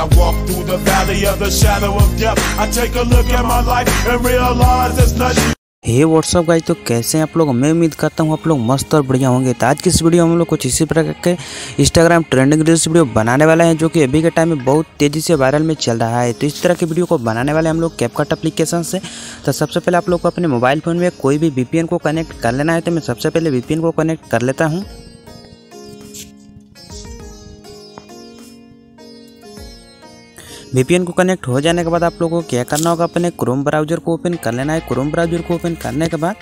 I walk through the valley of the shadow of death, I take a look at my life and realize there's nothing. Hey what's up guys, तो कैसे हैं आप लोग। मैं उम्मीद करता हूं आप लोग मस्त और बढ़िया होंगे। तो आज की इस वीडियो में हम लोग कुछ इसी प्रकार के इंस्टाग्राम ट्रेंडिंग रील्स वीडियो बनाने वाले हैं, जो कि अभी के टाइम में बहुत तेज़ी से वायरल में चल रहा है। तो इस तरह की वीडियो को बनाने वाले हम लोग कैपकट एप्लीकेशन से। तो सबसे पहले आप लोग को अपने मोबाइल फ़ोन में कोई भी VPN को कनेक्ट कर लेना है। तो मैं सबसे पहले VPN को कनेक्ट कर लेता हूँ। VPN को कनेक्ट हो जाने के बाद आप लोगों को क्या करना होगा, अपने क्रोम ब्राउज़र को ओपन कर लेना है। क्रोम ब्राउज़र को ओपन करने के बाद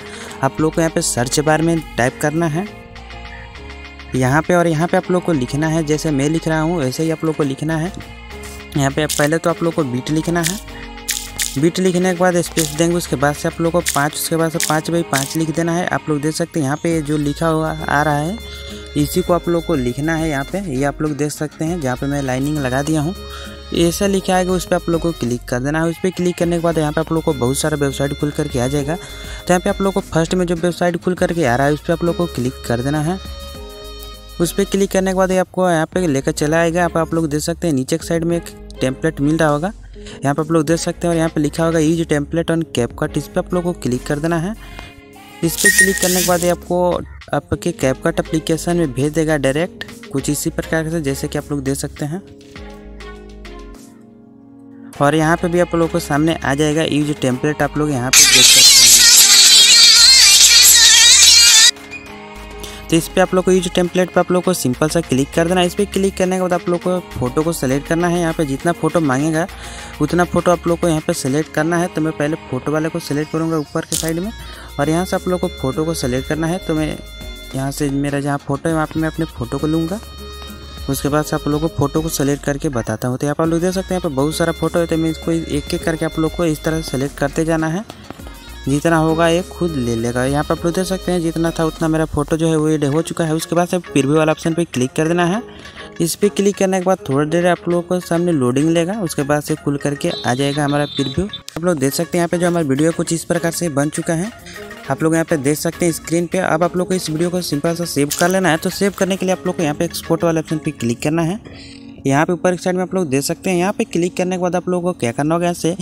आप लोग को यहाँ पे सर्च बार में टाइप करना है, यहाँ पे आप लोग को लिखना है। जैसे मैं लिख रहा हूँ वैसे ही आप लोग को लिखना है। यहाँ पे पहले तो आप लोग को बीट लिखना है। बीट लिखने के बाद स्पेस देंगे, उसके बाद से आप लोग को 5, उसके बाद से 5/5 लिख देना है। आप लोग देख सकते हैं यहाँ पे जो लिखा हुआ आ रहा है, इसी को आप लोग को लिखना है। यहाँ पे ये आप लोग देख सकते हैं, जहाँ पे मैं लाइनिंग लगा दिया हूँ ऐसा लिखा आएगा, उस पर आप लोग को क्लिक कर देना है। उस पर क्लिक करने के बाद यहाँ पे आप लोग को बहुत सारा वेबसाइट खुल करके आ जाएगा। तो यहाँ पे आप लोग को फर्स्ट में जो वेबसाइट खुल करके आ रहा है, उस पर आप लोग को क्लिक कर देना है। उस पर क्लिक करने के बाद आपको यहाँ पे लेकर चला आएगा। आप लोग देख सकते हैं नीचे की साइड में एक टेम्पलेट मिल रहा होगा, यहाँ पे आप लोग देख सकते हैं, और यहाँ पे लिखा होगा यूज टेम्पलेट ऑन कैपकट। इस पर आप लोग को क्लिक कर देना है। इस पर क्लिक करने के बाद आपको आपके कैपकट एप्लीकेशन में भेज देगा डायरेक्ट, कुछ इसी प्रकार से जैसे कि आप लोग देख सकते हैं। और यहाँ पे भी आप लोगों को सामने आ जाएगा यूज टेम्पलेट, आप लोग यहाँ पे देख सकते हैं। तो इस पर आप लोग को यूज टेम्पलेट पे आप लोग को सिंपल सा क्लिक कर देना है। इस पर क्लिक करने के बाद आप लोग को फ़ोटो को सेलेक्ट करना है। यहाँ पे जितना फ़ोटो मांगेगा उतना फ़ोटो आप लोग को यहाँ पे सेलेक्ट करना है। तो मैं पहले फ़ोटो वाले को सेलेक्ट करूँगा ऊपर के साइड में, और यहाँ से आप लोग को फ़ोटो को सेलेक्ट करना है। तो मैं यहाँ से मेरा जहाँ फ़ोटो है वहाँ पर मैं अपने फ़ोटो को लूँगा, उसके बाद से आप लोगों को फ़ोटो को सेलेक्ट करके बताता हूँ। तो यहाँ पर आप लोग देख सकते हैं यहाँ पर बहुत सारा फ़ोटो है। तो मैं इसको एक एक करके आप लोग को इस तरह सेलेक्ट करते जाना है, जितना होगा ये खुद ले लेगा। यहाँ पर आप लोग देख सकते हैं जितना था उतना मेरा फोटो जो है वो एड हो चुका है। उसके बाद से प्रीव्यू वाला ऑप्शन पर क्लिक कर देना है। इस पर क्लिक करने के बाद थोड़ी देर आप लोगों को सामने लोडिंग लेगा, उसके बाद से खुल करके आ जाएगा हमारा प्रीव्यू। आप लोग देख सकते हैं यहाँ पर जो हमारा वीडियो कुछ इस प्रकार से बन चुका है, आप लोग यहाँ पे देख सकते हैं स्क्रीन पे। अब आप लोग को इस वीडियो को सिंपल सा सेव कर लेना है। तो सेव करने के लिए आप लोग को यहाँ पे एक्सपोर्ट वाले ऑप्शन पे क्लिक करना है। यहाँ पे ऊपर एक साइड में आप लोग देख सकते हैं, यहाँ पे क्लिक करने के बाद आप लोग को क्या करना होगा, ऐसे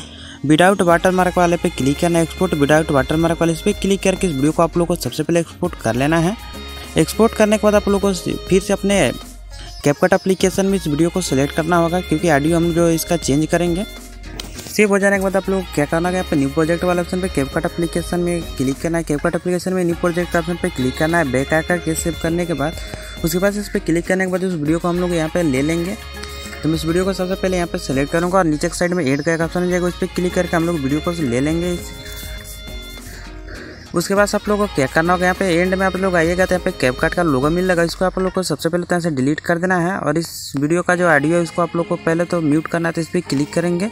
विदाउट वाटरमार्क वाले पे क्लिक करना है। एक्सपोर्ट विदाउट वाटरमार्क वाले, इस पर क्लिक करके इस वीडियो को आप लोग को सबसे पहले एक्सपोर्ट कर लेना है। एक्सपोर्ट करने के बाद आप लोग को फिर से अपने कैपकट एप्लीकेशन में इस वीडियो को सिलेक्ट करना होगा, क्योंकि ऑडियो हम जो इसका चेंज करेंगे। सेव हो जाने के बाद आप लोग क्या करना है, यहाँ पर न्यू प्रोजेक्ट वाला ऑप्शन पे कैपकट एप्लीकेशन में क्लिक करना है। कैपकट एप्लीकेशन में न्यू प्रोजेक्ट ऑप्शन पे क्लिक करना है। बैक आकर के सेव करने के बाद उसके बाद इस पर क्लिक करने के बाद उस वीडियो को हम लोग यहाँ पे ले लेंगे। तो मैं इस वीडियो को सबसे पहले यहाँ पे सेलेक्ट करूँगा, और नीचे साइड में एड का एक ऑप्शन हो जाएगा, उस पर क्लिक करके हम लोग वीडियो को ले लेंगे। उसके बाद आप लोग को क्या करना होगा, यहाँ पे एंड में आप लोग आइएगा तो यहाँ पे कैपकट का लोगो मिल लगा, इसको आप लोग को सबसे पहले तो यहाँ से डिलीट कर देना है। और इस वीडियो का जो ऑडियो है इसको आप लोग को पहले तो म्यूट करना है। तो इस पर क्लिक करेंगे,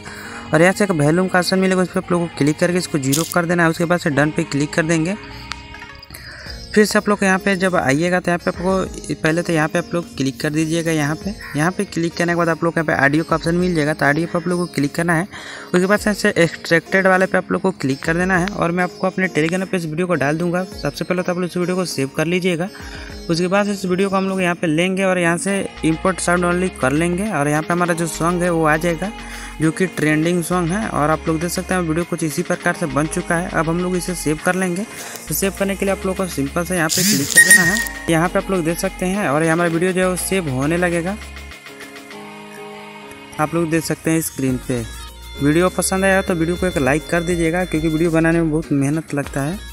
और यहाँ से एक वैल्यूम का ऑप्शन मिलेगा, उस पर आप लोग को क्लिक करके इसको 0 कर देना है। उसके बाद से डन पे क्लिक कर देंगे। फिर से आप लोग यहाँ पे जब आइएगा तो यहाँ पे आपको पहले तो यहाँ पे आप लोग क्लिक कर दीजिएगा। यहाँ पे क्लिक करने के बाद आप लोग यहाँ पे ऑडियो का ऑप्शन मिल जाएगा, तो ऑडियो पे आप लोग को क्लिक करना है। उसके बाद यहाँ से एक्सट्रैक्टेड वाले पे आप लोग को क्लिक कर देना है। और मैं आपको अपने टेलीग्राम पे इस वीडियो को डाल दूँगा। सबसे पहले तो आप लोग इस वीडियो को सेव कर लीजिएगा। उसके बाद इस वीडियो को हम लोग यहाँ पर लेंगे, और यहाँ से इम्पोर्ट साउंड ओनली कर लेंगे, और यहाँ पर हमारा जो सॉन्ग है वो आ जाएगा, जो कि ट्रेंडिंग सॉन्ग है। और आप लोग देख सकते हैं वीडियो कुछ इसी प्रकार से बन चुका है। अब हम लोग इसे सेव कर लेंगे। तो सेव करने के लिए आप लोग को सिंपल से यहाँ पे क्लिक कर देना है। यहाँ पे आप लोग देख सकते हैं, और हमारा वीडियो जो है वो सेव होने लगेगा। आप लोग देख सकते हैं स्क्रीन पे। वीडियो पसंद आया तो वीडियो को एक लाइक कर दीजिएगा, क्योंकि वीडियो बनाने में बहुत मेहनत लगता है।